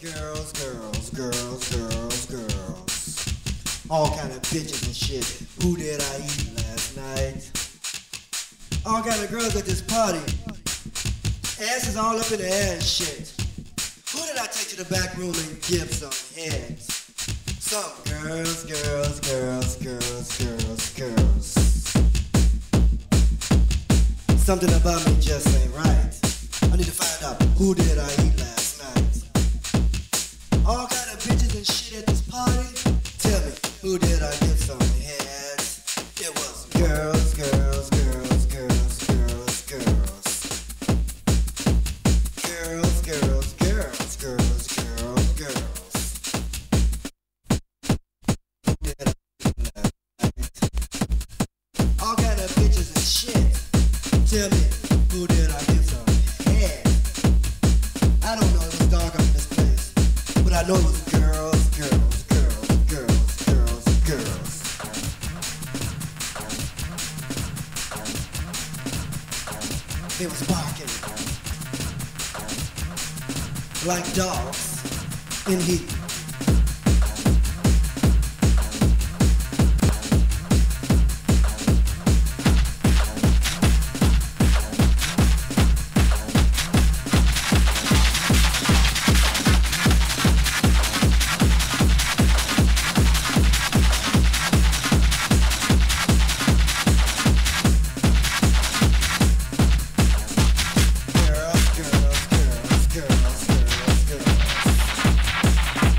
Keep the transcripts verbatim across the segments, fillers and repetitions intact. girls, girls, girls, girls, girls. All kind of bitches and shit. Who did I eat last night? All kind of girls at this party. Asses all up in the air and shit. Who did I take to the back room and give some heads? Some girls, girls, girls, girls, girls, girls. Something about me just ain't right. I need to find out who did I eat last night. All kind of bitches and shit at this party. Tell me, who did I give some heads? It was girls, girls, girls, girls, girls, girls. Girls, girls, girls, girls, girls, girls. All kind of bitches and shit. Tell me, who did I give some? I don't know, it was dark up in this place, but I know it was girls, girls, girls, girls, girls, girls. They was barking like dogs in heat. Girls, girls, girls, girls, girls.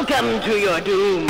Welcome to your doom.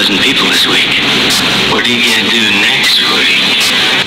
dozen people this week. What are you gonna do next, Woody?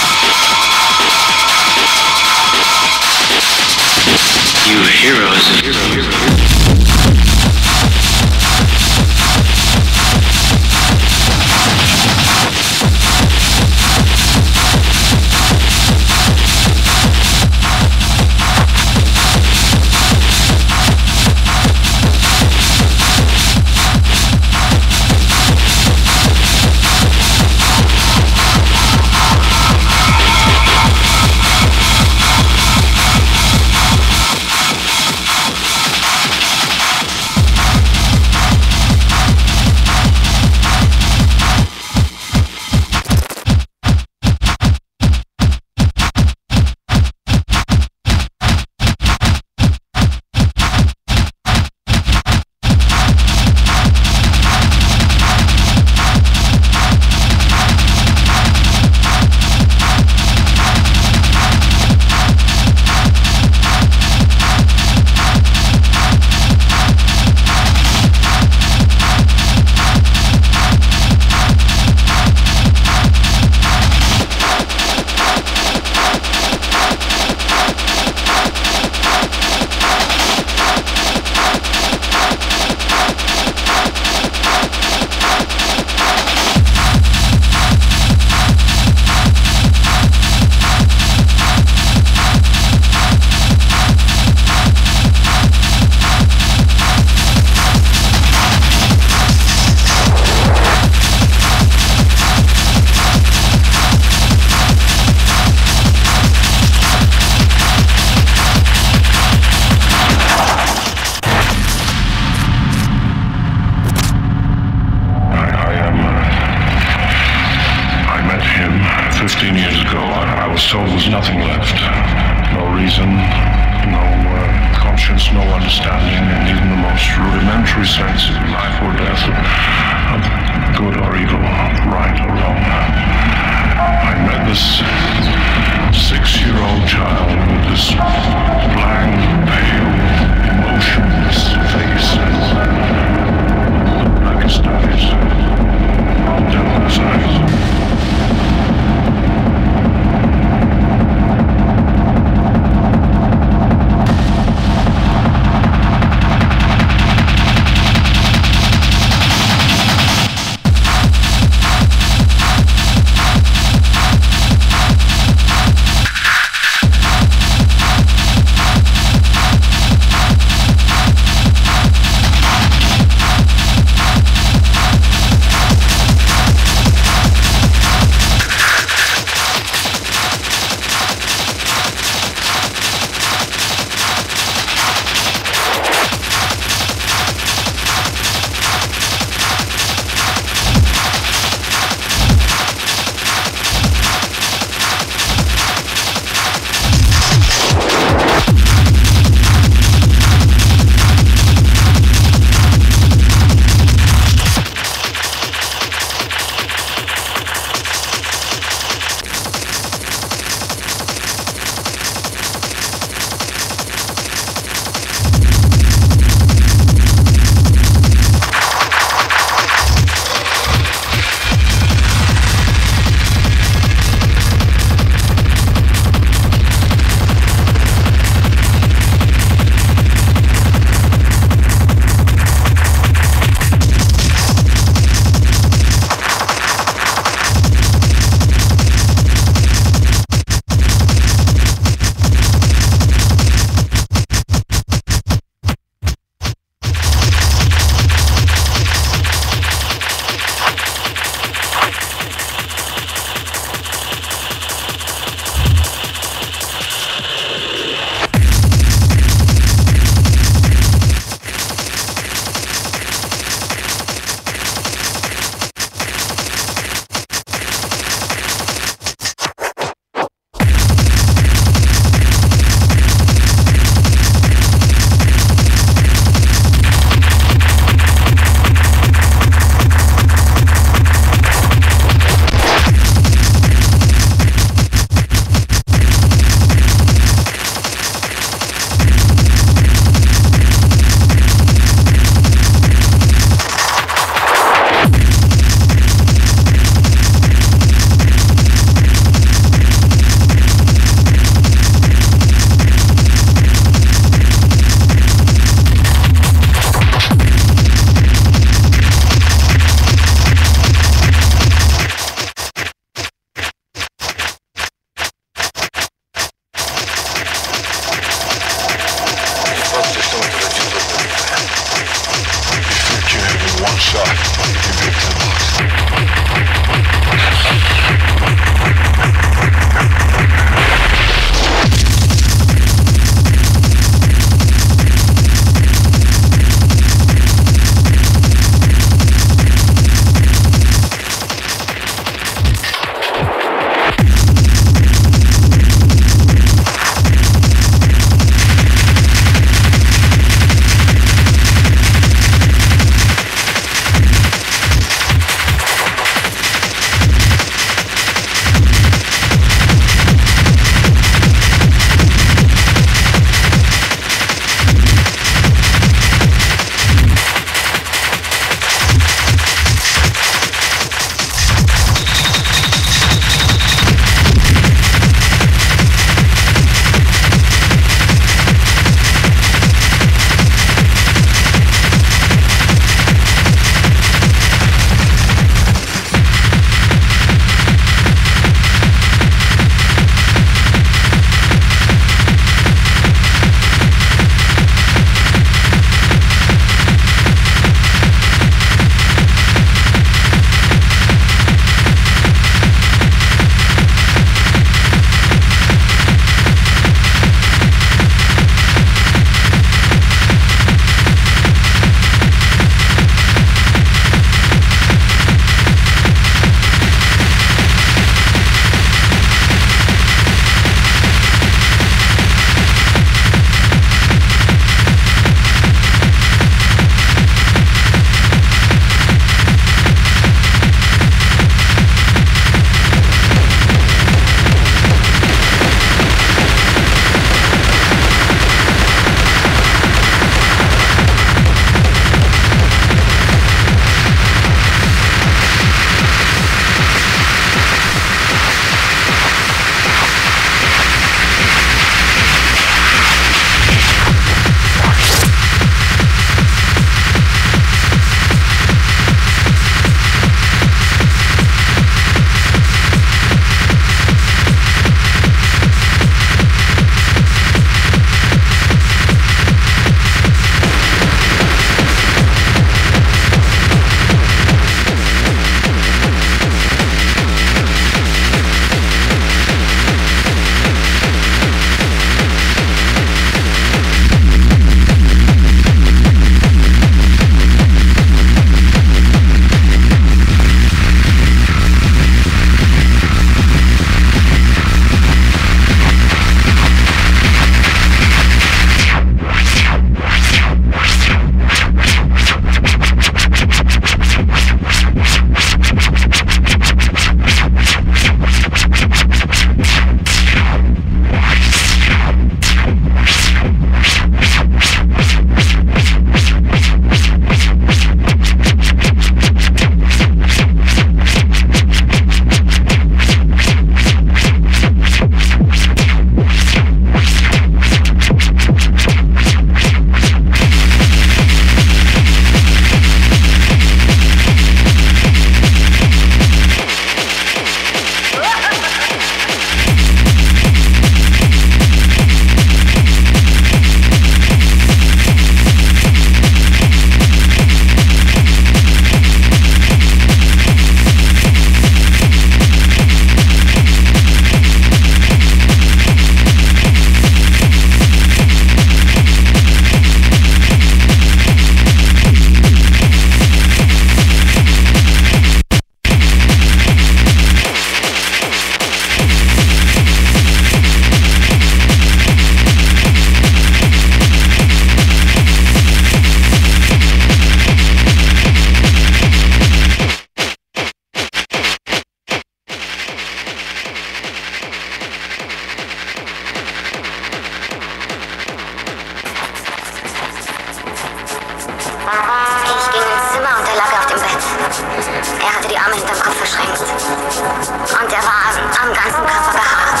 und er war am ganzen Körper behaart.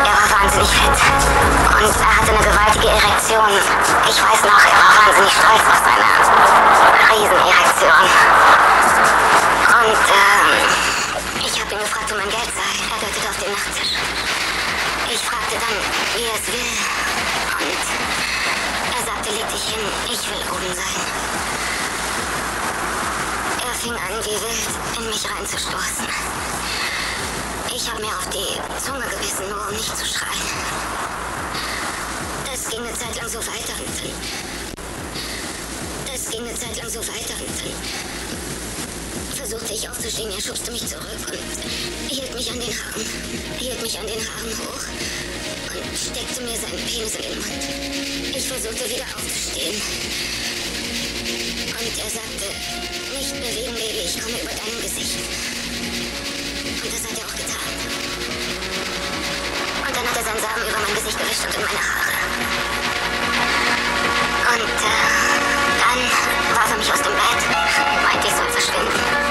Er war wahnsinnig fit und er hatte eine gewaltige Erektion. Ich weiß noch, er war wahnsinnig stolz auf seine Riesenerektion. Und äh, ich habe ihn gefragt, wo mein Geld sei. Er deutete auf den Nachttisch. Ich fragte dann, wie er es will. Und er sagte, leg dich hin, ich will oben sein. Ich fing an, wie wild in mich reinzustoßen. Ich habe mir auf die Zunge gebissen, nur um nicht zu schreien. Das ging eine Zeit lang so weiter und dann... Das ging eine Zeit lang so weiter und dann... versuchte ich aufzustehen, er schubste mich zurück und hielt mich an den Haaren. Hielt mich an den Haaren hoch und steckte mir seinen Penis in den Mund. Ich versuchte wieder aufzustehen. Und er sagte, nicht bewegen, Baby, ich komme über deinem Gesicht. Und das hat er auch getan. Und dann hat er seinen Samen über mein Gesicht gewischt und in meine Haare. Und äh, dann warf er mich aus dem Bett, meinte, ich soll verschwinden.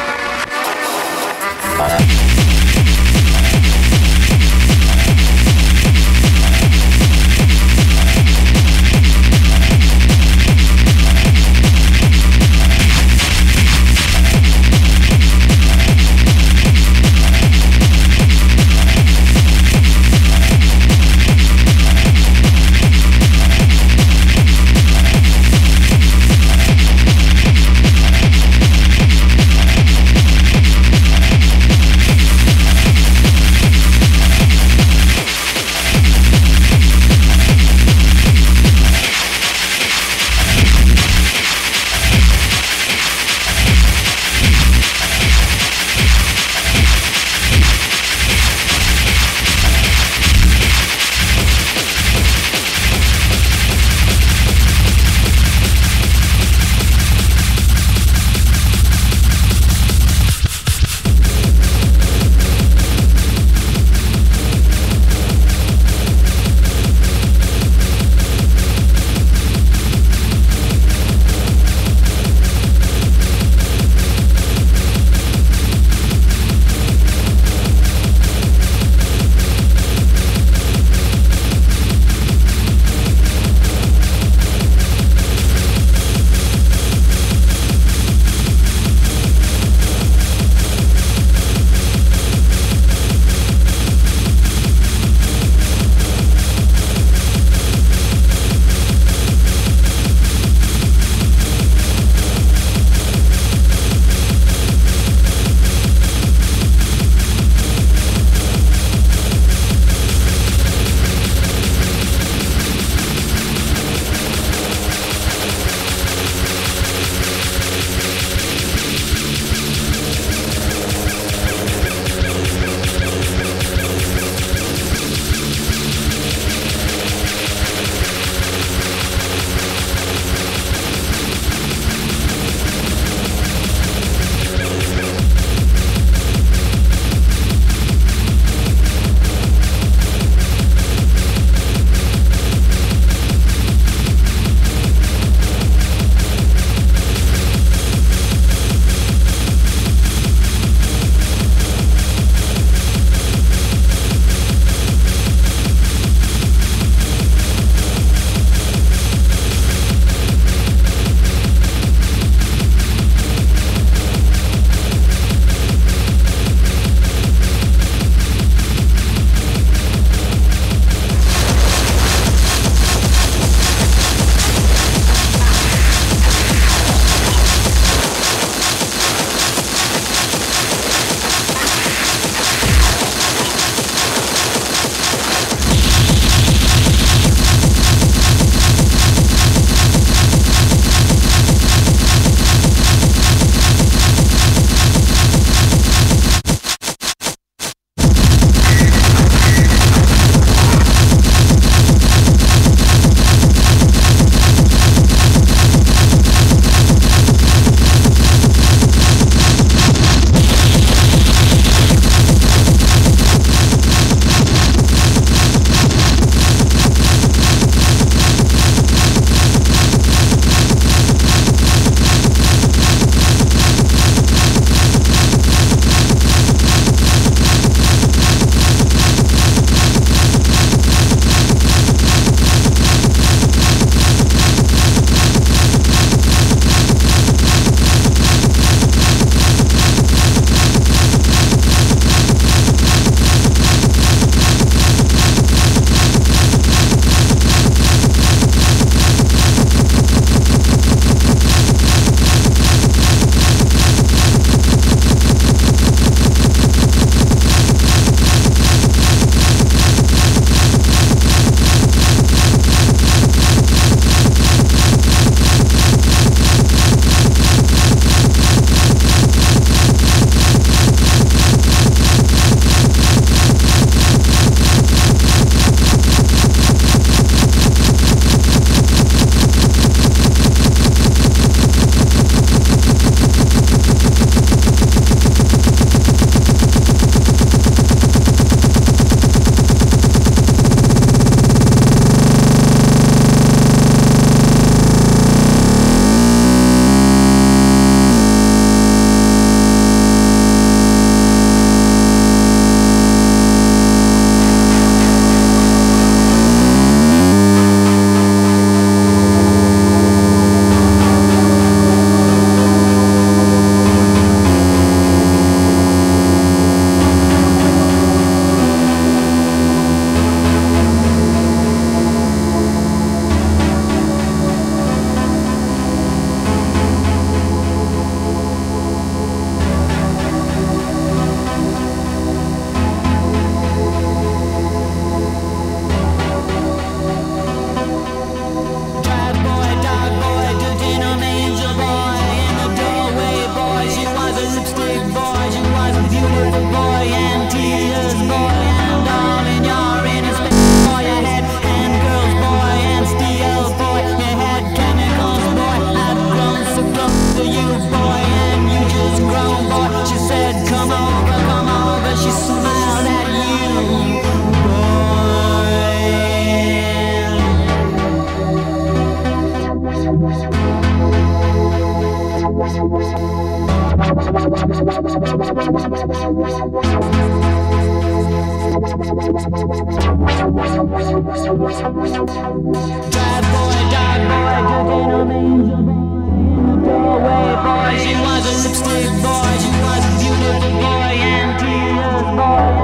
She was a lipstick boy, she was a beautiful boy and tears boy.